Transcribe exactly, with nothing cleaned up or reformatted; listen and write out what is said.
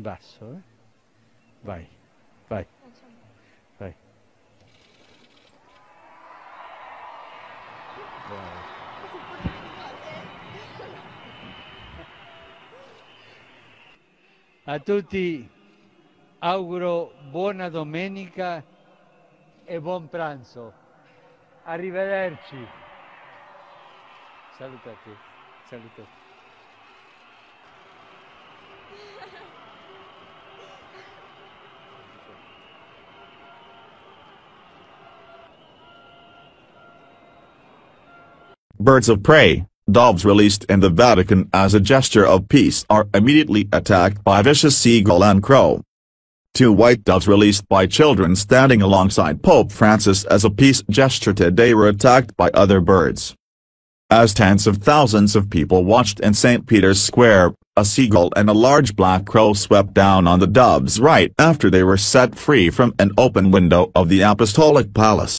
in basso. Vai, vai, vai. A tutti auguro buona domenica e buon pranzo. Arrivederci. Salutate, salutate. Birds of prey, doves released in the Vatican as a gesture of peace are immediately attacked by vicious seagull and crow. Two white doves released by children standing alongside Pope Francis as a peace gesture today were attacked by other birds. As tens of thousands of people watched in Saint Peter's Square, a seagull and a large black crow swept down on the doves right after they were set free from an open window of the Apostolic Palace.